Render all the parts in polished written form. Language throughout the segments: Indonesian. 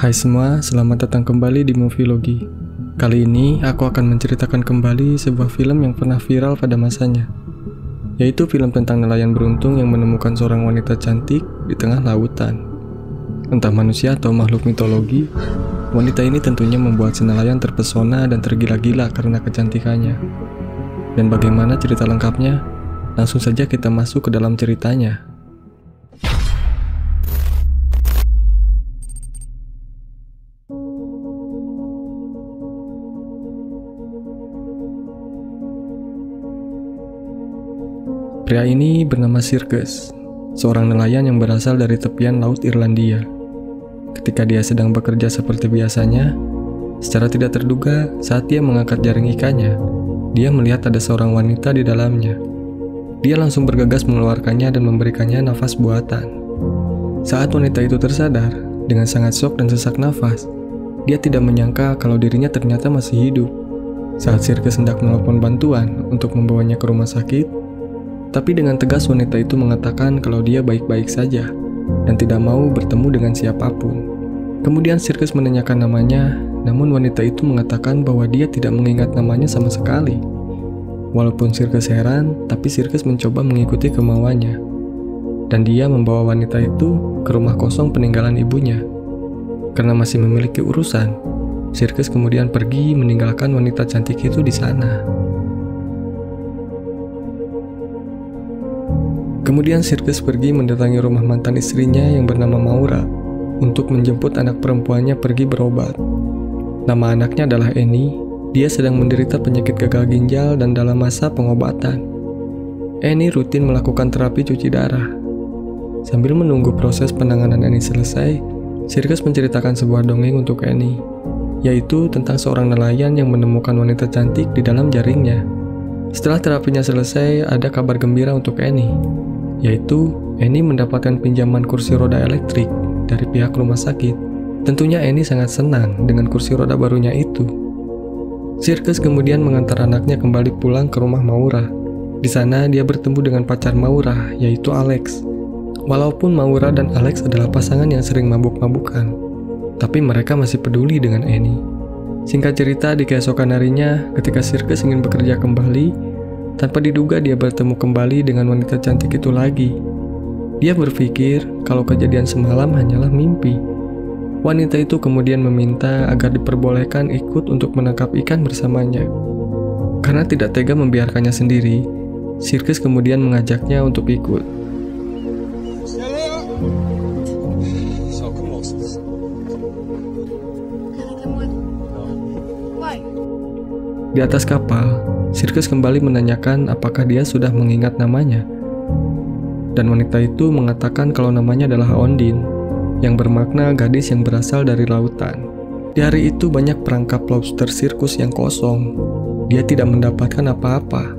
Hai semua, selamat datang kembali di Movielogi. Kali ini aku akan menceritakan kembali sebuah film yang pernah viral pada masanya, yaitu film tentang nelayan beruntung yang menemukan seorang wanita cantik di tengah lautan. Entah manusia atau makhluk mitologi, wanita ini tentunya membuat si nelayan terpesona dan tergila-gila karena kecantikannya. Dan bagaimana cerita lengkapnya? Langsung saja kita masuk ke dalam ceritanya. Pria ini bernama Sirkes, seorang nelayan yang berasal dari tepian laut Irlandia. Ketika dia sedang bekerja seperti biasanya, secara tidak terduga saat dia mengangkat jaring ikannya, dia melihat ada seorang wanita di dalamnya. Dia langsung bergegas mengeluarkannya dan memberikannya nafas buatan. Saat wanita itu tersadar, dengan sangat syok dan sesak nafas, dia tidak menyangka kalau dirinya ternyata masih hidup. Saat Sirkes hendak menelpon bantuan untuk membawanya ke rumah sakit, tapi dengan tegas wanita itu mengatakan kalau dia baik-baik saja dan tidak mau bertemu dengan siapapun. Kemudian Sirkes menanyakan namanya, namun wanita itu mengatakan bahwa dia tidak mengingat namanya sama sekali. Walaupun Sirkes heran, tapi Sirkes mencoba mengikuti kemauannya. Dan dia membawa wanita itu ke rumah kosong peninggalan ibunya. Karena masih memiliki urusan, Sirkes kemudian pergi meninggalkan wanita cantik itu di sana. Kemudian Sirkes pergi mendatangi rumah mantan istrinya yang bernama Maura untuk menjemput anak perempuannya pergi berobat. Nama anaknya adalah Annie. Dia sedang menderita penyakit gagal ginjal dan dalam masa pengobatan. Annie rutin melakukan terapi cuci darah. Sambil menunggu proses penanganan Annie selesai, Sirkes menceritakan sebuah dongeng untuk Annie, yaitu tentang seorang nelayan yang menemukan wanita cantik di dalam jaringnya. Setelah terapinya selesai, ada kabar gembira untuk Annie, yaitu Annie mendapatkan pinjaman kursi roda elektrik dari pihak rumah sakit. Tentunya Annie sangat senang dengan kursi roda barunya itu. Sirkes kemudian mengantar anaknya kembali pulang ke rumah Maura. Di sana dia bertemu dengan pacar Maura, yaitu Alex. Walaupun Maura dan Alex adalah pasangan yang sering mabuk-mabukan, tapi mereka masih peduli dengan Annie. Singkat cerita, di keesokan harinya ketika Sirkes ingin bekerja kembali, tanpa diduga dia bertemu kembali dengan wanita cantik itu lagi. Dia berpikir kalau kejadian semalam hanyalah mimpi. Wanita itu kemudian meminta agar diperbolehkan ikut untuk menangkap ikan bersamanya. Karena tidak tega membiarkannya sendiri, Sirkes kemudian mengajaknya untuk ikut. Di atas kapal, Sirkes kembali menanyakan apakah dia sudah mengingat namanya. Dan wanita itu mengatakan kalau namanya adalah Ondine, yang bermakna gadis yang berasal dari lautan. Di hari itu banyak perangkap lobster sirkus yang kosong. Dia tidak mendapatkan apa-apa.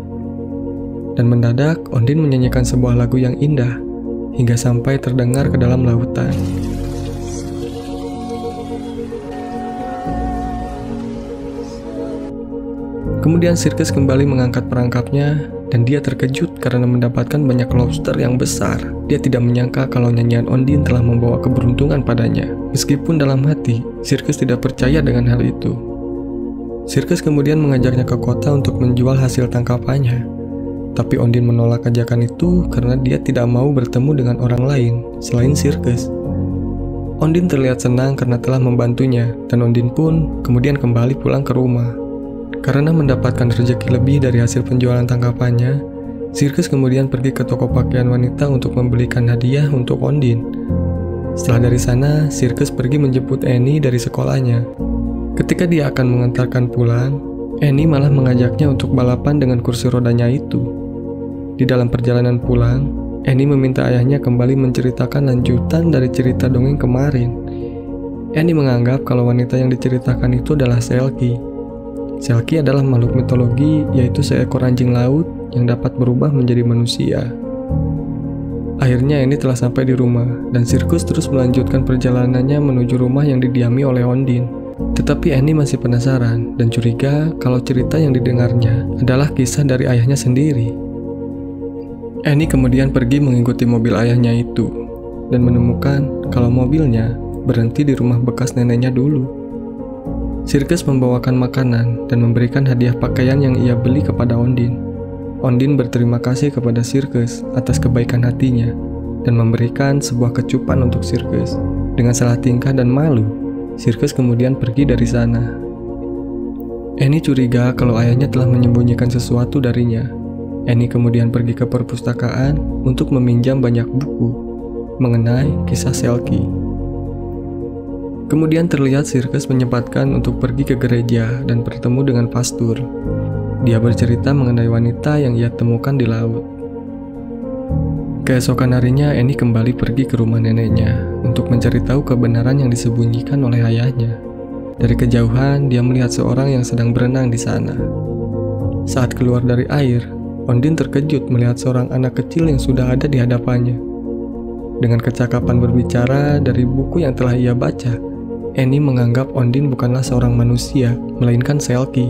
Dan mendadak Ondine menyanyikan sebuah lagu yang indah, hingga sampai terdengar ke dalam lautan. Kemudian Sirkes kembali mengangkat perangkapnya dan dia terkejut karena mendapatkan banyak lobster yang besar. Dia tidak menyangka kalau nyanyian Ondine telah membawa keberuntungan padanya. Meskipun dalam hati, Sirkes tidak percaya dengan hal itu. Sirkes kemudian mengajaknya ke kota untuk menjual hasil tangkapannya. Tapi Ondine menolak ajakan itu karena dia tidak mau bertemu dengan orang lain selain Sirkes. Ondine terlihat senang karena telah membantunya dan Ondine pun kemudian kembali pulang ke rumah. Karena mendapatkan rezeki lebih dari hasil penjualan tangkapannya, Sirkes kemudian pergi ke toko pakaian wanita untuk membelikan hadiah untuk Ondine. Setelah dari sana, Sirkes pergi menjemput Annie dari sekolahnya. Ketika dia akan mengantarkan pulang, Annie malah mengajaknya untuk balapan dengan kursi rodanya itu. Di dalam perjalanan pulang, Annie meminta ayahnya kembali menceritakan lanjutan dari cerita dongeng kemarin. Annie menganggap kalau wanita yang diceritakan itu adalah Selkie. Selkie adalah makhluk mitologi, yaitu seekor anjing laut yang dapat berubah menjadi manusia. Akhirnya Annie telah sampai di rumah, dan Sirkes terus melanjutkan perjalanannya menuju rumah yang didiami oleh Ondine. Tetapi Annie masih penasaran dan curiga kalau cerita yang didengarnya adalah kisah dari ayahnya sendiri. Annie kemudian pergi mengikuti mobil ayahnya itu dan menemukan kalau mobilnya berhenti di rumah bekas neneknya dulu. Sirkes membawakan makanan dan memberikan hadiah pakaian yang ia beli kepada Ondine. Ondine berterima kasih kepada Sirkes atas kebaikan hatinya dan memberikan sebuah kecupan untuk Sirkes. Dengan salah tingkah dan malu, Sirkes kemudian pergi dari sana. Annie curiga kalau ayahnya telah menyembunyikan sesuatu darinya. Annie kemudian pergi ke perpustakaan untuk meminjam banyak buku mengenai kisah Selkie. Kemudian terlihat Sirkes menyempatkan untuk pergi ke gereja dan bertemu dengan pastor. Dia bercerita mengenai wanita yang ia temukan di laut. Keesokan harinya, Annie kembali pergi ke rumah neneknya untuk mencari tahu kebenaran yang disembunyikan oleh ayahnya. Dari kejauhan, dia melihat seorang yang sedang berenang di sana. Saat keluar dari air, Ondine terkejut melihat seorang anak kecil yang sudah ada di hadapannya. Dengan kecakapan berbicara dari buku yang telah ia baca, Annie menganggap Ondine bukanlah seorang manusia, melainkan Selkie.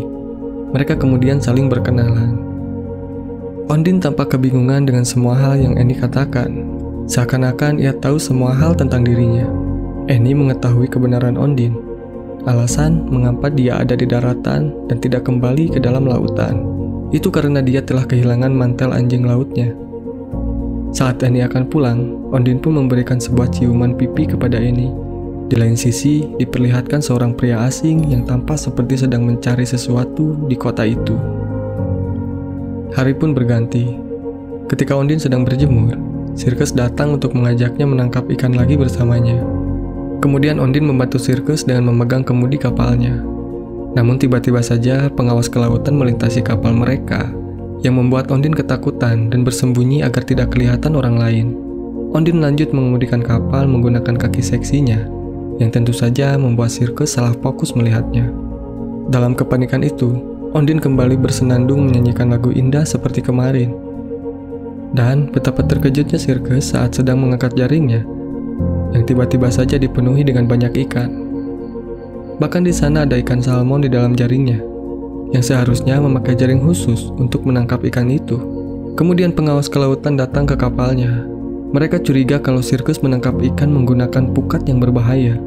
Mereka kemudian saling berkenalan. Ondine tampak kebingungan dengan semua hal yang Annie katakan. Seakan-akan ia tahu semua hal tentang dirinya. Annie mengetahui kebenaran Ondine, alasan mengapa dia ada di daratan dan tidak kembali ke dalam lautan. Itu karena dia telah kehilangan mantel anjing lautnya. Saat Annie akan pulang, Ondine pun memberikan sebuah ciuman pipi kepada Annie. Di lain sisi, diperlihatkan seorang pria asing yang tampak seperti sedang mencari sesuatu di kota itu. Hari pun berganti. Ketika Ondine sedang berjemur, Sirkes datang untuk mengajaknya menangkap ikan lagi bersamanya. Kemudian Ondine membantu Sirkes dengan memegang kemudi kapalnya. Namun tiba-tiba saja pengawas kelautan melintasi kapal mereka yang membuat Ondine ketakutan dan bersembunyi agar tidak kelihatan orang lain. Ondine lanjut mengemudikan kapal menggunakan kaki seksinya yang tentu saja membuat Sirkes salah fokus melihatnya. Dalam kepanikan itu, Ondine kembali bersenandung menyanyikan lagu indah seperti kemarin. Dan betapa terkejutnya Sirkes saat sedang mengangkat jaringnya yang tiba-tiba saja dipenuhi dengan banyak ikan. Bahkan di sana ada ikan salmon di dalam jaringnya, yang seharusnya memakai jaring khusus untuk menangkap ikan itu. Kemudian pengawas kelautan datang ke kapalnya. Mereka curiga kalau Sirkes menangkap ikan menggunakan pukat yang berbahaya.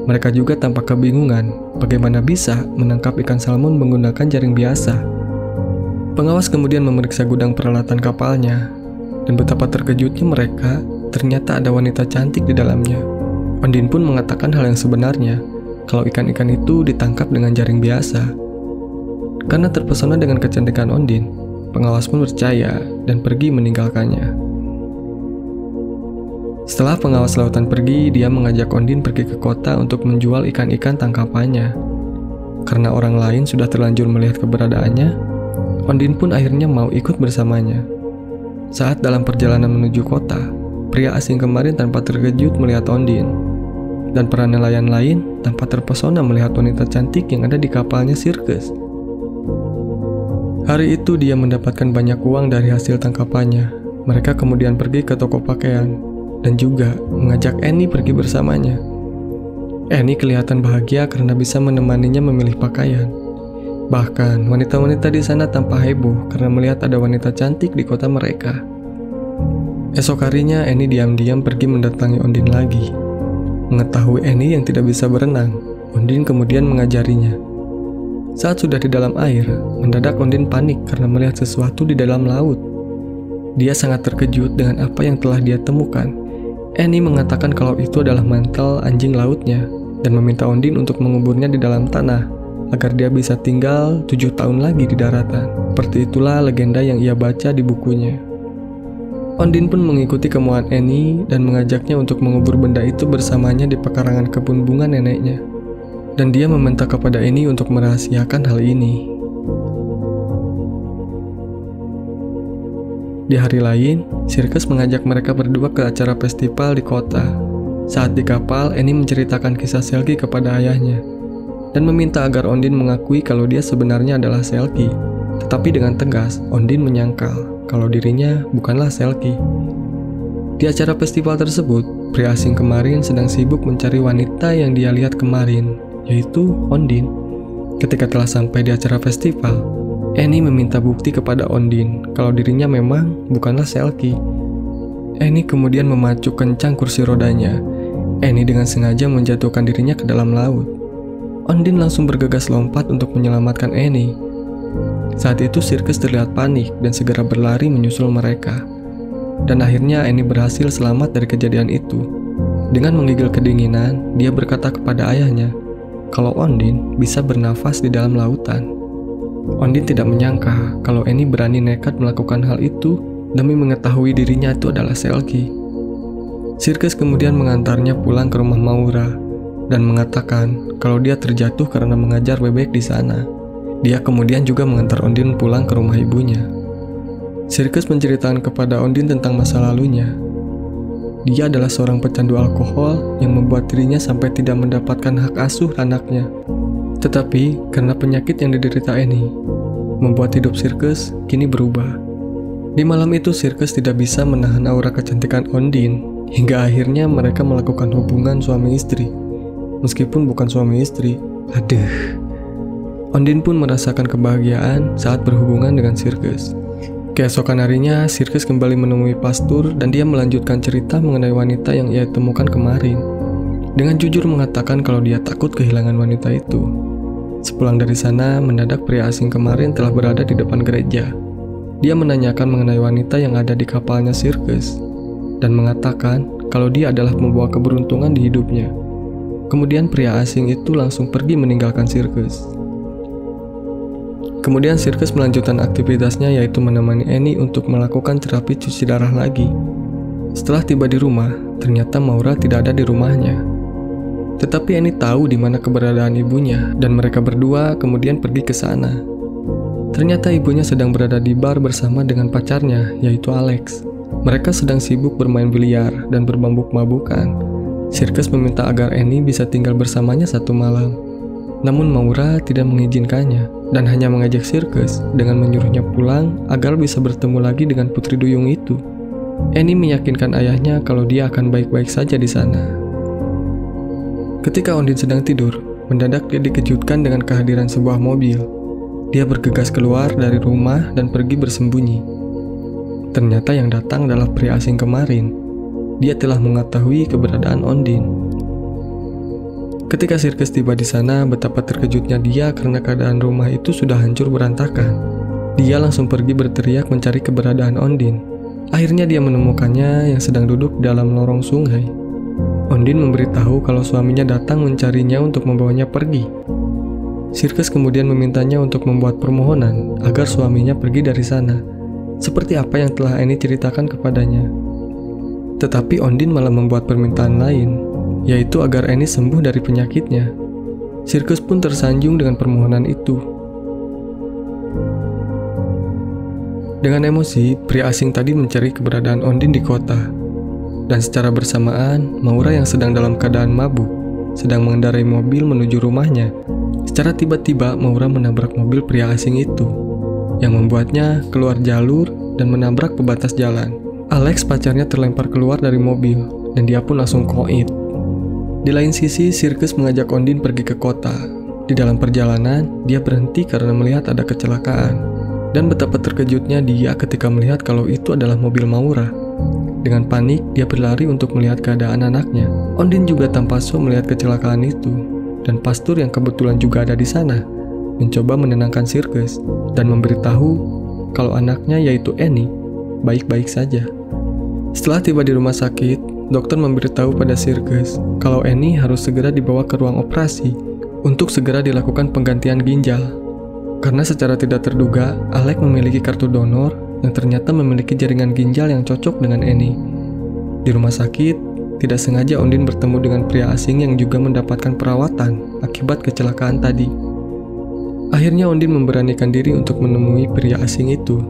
Mereka juga tampak kebingungan bagaimana bisa menangkap ikan salmon menggunakan jaring biasa. Pengawas kemudian memeriksa gudang peralatan kapalnya, dan betapa terkejutnya mereka, ternyata ada wanita cantik di dalamnya. Ondine pun mengatakan hal yang sebenarnya, kalau ikan-ikan itu ditangkap dengan jaring biasa. Karena terpesona dengan kecantikan Ondine, pengawas pun percaya dan pergi meninggalkannya. Setelah pengawas lautan pergi, dia mengajak Ondine pergi ke kota untuk menjual ikan-ikan tangkapannya. Karena orang lain sudah terlanjur melihat keberadaannya, Ondine pun akhirnya mau ikut bersamanya. Saat dalam perjalanan menuju kota, pria asing kemarin tanpa terkejut melihat Ondine, dan para nelayan lain tanpa terpesona melihat wanita cantik yang ada di kapalnya Sirkes. Hari itu dia mendapatkan banyak uang dari hasil tangkapannya. Mereka kemudian pergi ke toko pakaian dan juga mengajak Annie pergi bersamanya. Annie kelihatan bahagia karena bisa menemaninya memilih pakaian. Bahkan wanita-wanita di sana tampak heboh karena melihat ada wanita cantik di kota mereka. Esok harinya Annie diam-diam pergi mendatangi Ondine lagi. Mengetahui Annie yang tidak bisa berenang, Ondine kemudian mengajarinya. Saat sudah di dalam air, mendadak Ondine panik karena melihat sesuatu di dalam laut. Dia sangat terkejut dengan apa yang telah dia temukan. Annie mengatakan kalau itu adalah mantel anjing lautnya dan meminta Ondine untuk menguburnya di dalam tanah agar dia bisa tinggal 7 tahun lagi di daratan. Seperti itulah legenda yang ia baca di bukunya. Ondine pun mengikuti kemauan Annie dan mengajaknya untuk mengubur benda itu bersamanya di pekarangan kebun bunga neneknya. Dan dia meminta kepada Annie untuk merahasiakan hal ini. Di hari lain, Sirkes mengajak mereka berdua ke acara festival di kota. Saat di kapal, Annie menceritakan kisah Selkie kepada ayahnya dan meminta agar Ondine mengakui kalau dia sebenarnya adalah Selkie. Tetapi dengan tegas, Ondine menyangkal kalau dirinya bukanlah Selkie. Di acara festival tersebut, pria asing kemarin sedang sibuk mencari wanita yang dia lihat kemarin, yaitu Ondine. Ketika telah sampai di acara festival, Annie meminta bukti kepada Ondine kalau dirinya memang bukanlah Selkie. Annie kemudian memacu kencang kursi rodanya. Annie dengan sengaja menjatuhkan dirinya ke dalam laut. Ondine langsung bergegas lompat untuk menyelamatkan Annie. Saat itu Sirkes terlihat panik dan segera berlari menyusul mereka. Dan akhirnya Annie berhasil selamat dari kejadian itu. Dengan menggigil kedinginan, dia berkata kepada ayahnya kalau Ondine bisa bernafas di dalam lautan. Ondine tidak menyangka kalau Annie berani nekat melakukan hal itu demi mengetahui dirinya itu adalah Selkie. Sirkes kemudian mengantarnya pulang ke rumah Maura dan mengatakan kalau dia terjatuh karena mengajar bebek di sana. Dia kemudian juga mengantar Ondine pulang ke rumah ibunya. Sirkes menceritakan kepada Ondine tentang masa lalunya. Dia adalah seorang pecandu alkohol yang membuat dirinya sampai tidak mendapatkan hak asuh anaknya. Tetapi karena penyakit yang diderita Annie, membuat hidup Sirkes kini berubah. Di malam itu Sirkes tidak bisa menahan aura kecantikan Ondine, hingga akhirnya mereka melakukan hubungan suami istri. Meskipun bukan suami istri, aduh. Ondine pun merasakan kebahagiaan saat berhubungan dengan Sirkes. Keesokan harinya Sirkes kembali menemui pastor dan dia melanjutkan cerita mengenai wanita yang ia temukan kemarin. Dengan jujur mengatakan kalau dia takut kehilangan wanita itu. Sepulang dari sana, mendadak pria asing kemarin telah berada di depan gereja. Dia menanyakan mengenai wanita yang ada di kapalnya Sirkes dan mengatakan kalau dia adalah membawa keberuntungan di hidupnya. Kemudian pria asing itu langsung pergi meninggalkan Sirkes. Kemudian Sirkes melanjutkan aktivitasnya yaitu menemani Annie untuk melakukan terapi cuci darah lagi. Setelah tiba di rumah, ternyata Maura tidak ada di rumahnya. Tetapi Annie tahu di mana keberadaan ibunya dan mereka berdua kemudian pergi ke sana. Ternyata ibunya sedang berada di bar bersama dengan pacarnya, yaitu Alex. Mereka sedang sibuk bermain biliar dan berbabuk-mabukan. Sirkes meminta agar Annie bisa tinggal bersamanya satu malam. Namun Maura tidak mengizinkannya dan hanya mengajak Sirkes dengan menyuruhnya pulang agar bisa bertemu lagi dengan putri duyung itu. Annie meyakinkan ayahnya kalau dia akan baik-baik saja di sana. Ketika Ondine sedang tidur, mendadak dia dikejutkan dengan kehadiran sebuah mobil. Dia bergegas keluar dari rumah dan pergi bersembunyi. Ternyata yang datang adalah pria asing kemarin. Dia telah mengetahui keberadaan Ondine. Ketika Sirkes tiba di sana, betapa terkejutnya dia karena keadaan rumah itu sudah hancur berantakan. Dia langsung pergi berteriak mencari keberadaan Ondine. Akhirnya dia menemukannya yang sedang duduk dalam lorong sungai. Ondine memberitahu kalau suaminya datang mencarinya untuk membawanya pergi. Sirkes kemudian memintanya untuk membuat permohonan agar suaminya pergi dari sana, seperti apa yang telah Annie ceritakan kepadanya. Tetapi Ondine malah membuat permintaan lain, yaitu agar Annie sembuh dari penyakitnya. Sirkes pun tersanjung dengan permohonan itu. Dengan emosi, pria asing tadi mencari keberadaan Ondine di kota. Dan secara bersamaan, Maura yang sedang dalam keadaan mabuk, sedang mengendarai mobil menuju rumahnya. Secara tiba-tiba Maura menabrak mobil pria asing itu yang membuatnya keluar jalur dan menabrak pembatas jalan. Alex pacarnya terlempar keluar dari mobil dan dia pun langsung koit. Di lain sisi Sirkes mengajak Ondine pergi ke kota. Di dalam perjalanan dia berhenti karena melihat ada kecelakaan. Dan betapa terkejutnya dia ketika melihat kalau itu adalah mobil Maura. Dengan panik dia berlari untuk melihat keadaan anaknya. Ondine juga tanpa so melihat kecelakaan itu. Dan pastor yang kebetulan juga ada di sana mencoba menenangkan Sirkes dan memberitahu kalau anaknya yaitu Annie baik-baik saja. Setelah tiba di rumah sakit, dokter memberitahu pada Sirkes kalau Annie harus segera dibawa ke ruang operasi untuk segera dilakukan penggantian ginjal. Karena secara tidak terduga, Alex memiliki kartu donor yang ternyata memiliki jaringan ginjal yang cocok dengan Annie. Di rumah sakit, tidak sengaja Ondine bertemu dengan pria asing yang juga mendapatkan perawatan akibat kecelakaan tadi. Akhirnya Ondine memberanikan diri untuk menemui pria asing itu,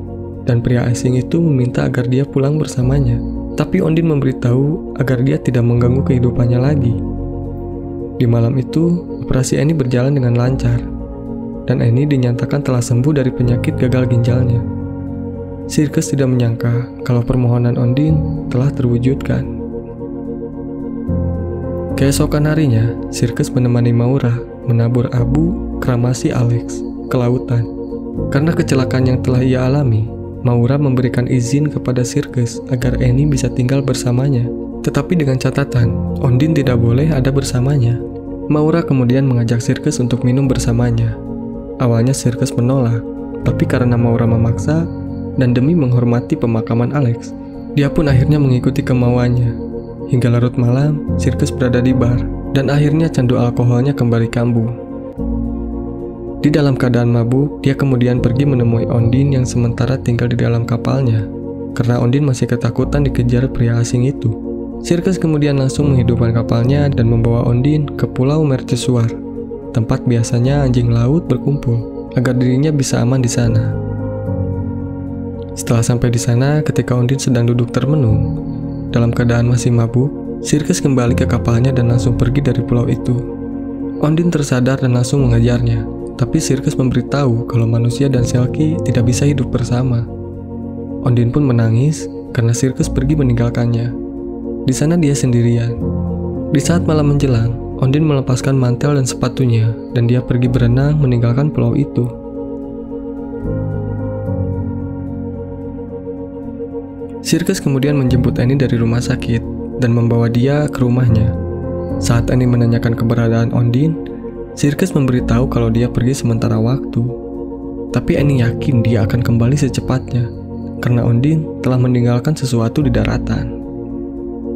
dan pria asing itu meminta agar dia pulang bersamanya. Tapi Ondine memberitahu agar dia tidak mengganggu kehidupannya lagi. Di malam itu, operasi Annie berjalan dengan lancar, dan Annie dinyatakan telah sembuh dari penyakit gagal ginjalnya. Sirkes tidak menyangka kalau permohonan Ondine telah terwujudkan. Keesokan harinya, Sirkes menemani Maura menabur abu keramasi Alex ke lautan. Karena kecelakaan yang telah ia alami, Maura memberikan izin kepada Sirkes agar Annie bisa tinggal bersamanya. Tetapi dengan catatan, Ondine tidak boleh ada bersamanya. Maura kemudian mengajak Sirkes untuk minum bersamanya. Awalnya Sirkes menolak, tapi karena Maura memaksa dan demi menghormati pemakaman Alex, dia pun akhirnya mengikuti kemauannya. Hingga larut malam, Sirkes berada di bar, dan akhirnya candu alkoholnya kembali kambuh. Di dalam keadaan mabuk, dia kemudian pergi menemui Ondine yang sementara tinggal di dalam kapalnya. Karena Ondine masih ketakutan dikejar pria asing itu, Sirkes kemudian langsung menghidupkan kapalnya dan membawa Ondine ke Pulau Mercusuar, tempat biasanya anjing laut berkumpul, agar dirinya bisa aman di sana. Setelah sampai di sana, ketika Ondine sedang duduk termenung, dalam keadaan masih mabuk, Sirkes kembali ke kapalnya dan langsung pergi dari pulau itu. Ondine tersadar dan langsung mengejarnya, tapi Sirkes memberitahu kalau manusia dan Selkie tidak bisa hidup bersama. Ondine pun menangis karena Sirkes pergi meninggalkannya. Di sana dia sendirian. Di saat malam menjelang, Ondine melepaskan mantel dan sepatunya dan dia pergi berenang meninggalkan pulau itu. Sirkes kemudian menjemput Annie dari rumah sakit dan membawa dia ke rumahnya. Saat Annie menanyakan keberadaan Ondine, Sirkes memberitahu kalau dia pergi sementara waktu. Tapi Annie yakin dia akan kembali secepatnya, karena Ondine telah meninggalkan sesuatu di daratan.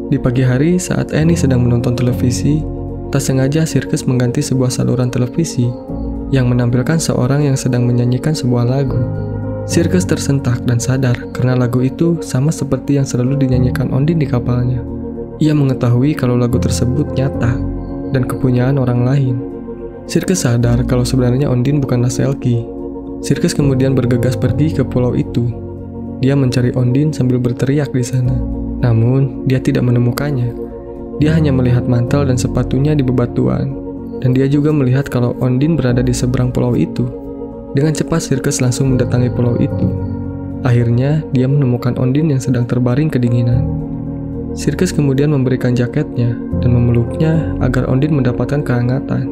Di pagi hari, saat Annie sedang menonton televisi, tak sengaja Sirkes mengganti sebuah saluran televisi yang menampilkan seorang yang sedang menyanyikan sebuah lagu. Sirkes tersentak dan sadar karena lagu itu sama seperti yang selalu dinyanyikan Ondine di kapalnya. Ia mengetahui kalau lagu tersebut nyata dan kepunyaan orang lain. Sirkes sadar kalau sebenarnya Ondine bukanlah Selkie. Sirkes kemudian bergegas pergi ke pulau itu. Dia mencari Ondine sambil berteriak di sana. Namun, dia tidak menemukannya. Dia hanya melihat mantel dan sepatunya di bebatuan. Dan dia juga melihat kalau Ondine berada di seberang pulau itu. Dengan cepat Sirkes langsung mendatangi pulau itu. Akhirnya, dia menemukan Ondine yang sedang terbaring kedinginan. Sirkes kemudian memberikan jaketnya dan memeluknya agar Ondine mendapatkan kehangatan.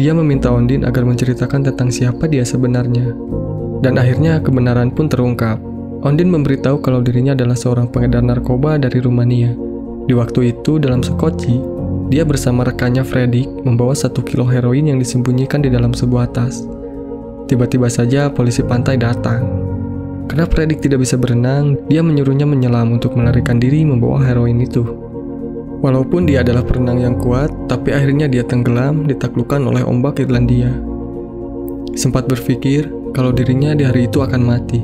Dia meminta Ondine agar menceritakan tentang siapa dia sebenarnya. Dan akhirnya kebenaran pun terungkap. Ondine memberitahu kalau dirinya adalah seorang pengedar narkoba dari Rumania. Di waktu itu dalam Skoci, dia bersama rekannya Fredrik membawa 1 kilo heroin yang disembunyikan di dalam sebuah tas. Tiba-tiba saja polisi pantai datang. Karena Fredrik tidak bisa berenang, dia menyuruhnya menyelam untuk melarikan diri membawa heroin itu. Walaupun dia adalah perenang yang kuat, tapi akhirnya dia tenggelam ditaklukkan oleh ombak Irlandia. Sempat berpikir kalau dirinya di hari itu akan mati.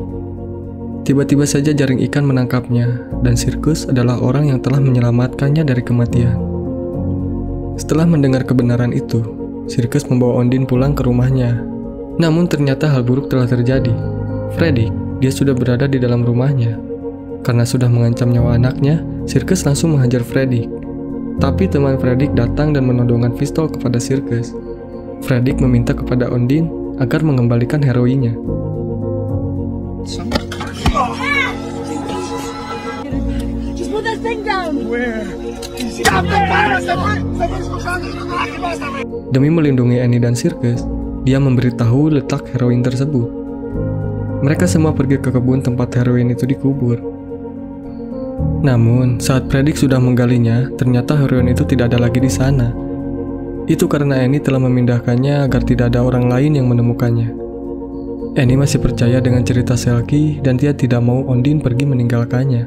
Tiba-tiba saja jaring ikan menangkapnya, dan Sirkes adalah orang yang telah menyelamatkannya dari kematian. Setelah mendengar kebenaran itu, Sirkes membawa Ondine pulang ke rumahnya. Namun ternyata hal buruk telah terjadi. Fredrik, dia sudah berada di dalam rumahnya. Karena sudah mengancam nyawa anaknya, Sirkes langsung menghajar Fredrik. Tapi teman Fredrik datang dan menodongkan pistol kepada Sirkes. Fredrik meminta kepada Ondine agar mengembalikan heroinnya. Demi melindungi Annie dan Sirkes, dia memberitahu letak heroin tersebut. Mereka semua pergi ke kebun tempat heroin itu dikubur. Namun, saat Fredrik sudah menggalinya, ternyata heroin itu tidak ada lagi di sana. Itu karena Annie telah memindahkannya agar tidak ada orang lain yang menemukannya. Annie masih percaya dengan cerita Selkie dan dia tidak mau Ondine pergi meninggalkannya.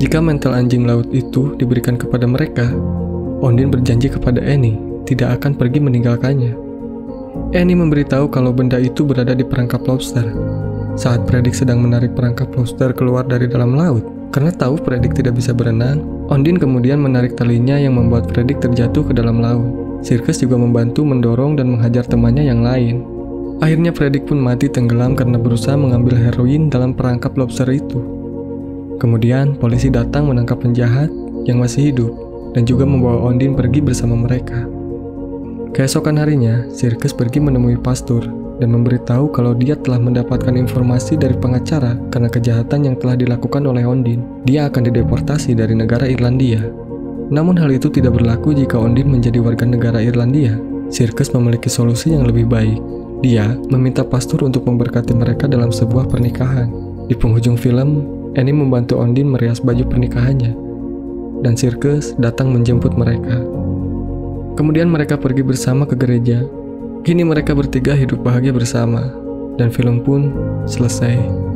Jika mantel anjing laut itu diberikan kepada mereka, Ondine berjanji kepada Annie tidak akan pergi meninggalkannya. Annie memberitahu kalau benda itu berada di perangkap lobster. Saat Fredrik sedang menarik perangkap lobster keluar dari dalam laut, karena tahu Fredrik tidak bisa berenang, Ondine kemudian menarik talinya yang membuat Fredrik terjatuh ke dalam laut. Sirkes juga membantu mendorong dan menghajar temannya yang lain. Akhirnya Fredrik pun mati tenggelam karena berusaha mengambil heroin dalam perangkap lobster itu. Kemudian polisi datang menangkap penjahat yang masih hidup dan juga membawa Ondine pergi bersama mereka. Keesokan harinya, Sirkes pergi menemui pastor dan memberitahu kalau dia telah mendapatkan informasi dari pengacara karena kejahatan yang telah dilakukan oleh Ondine. Dia akan dideportasi dari negara Irlandia. Namun hal itu tidak berlaku jika Ondine menjadi warga negara Irlandia. Sirkes memiliki solusi yang lebih baik. Dia meminta pastor untuk memberkati mereka dalam sebuah pernikahan. Di penghujung film, Annie membantu Ondine merias baju pernikahannya, dan Sirkes datang menjemput mereka. Kemudian mereka pergi bersama ke gereja. Kini mereka bertiga hidup bahagia bersama, dan film pun selesai.